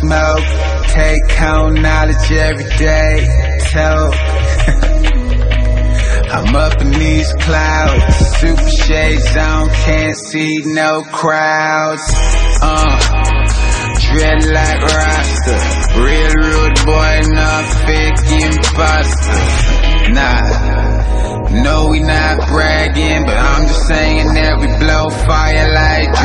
smoke, take home knowledge every day. Tell I'm up in these clouds, super shade zone, can't see no crowds. Dread like Rasta, real rude boy, not fake imposter. Nah, no we not bragging, but I'm just saying that we blow fire like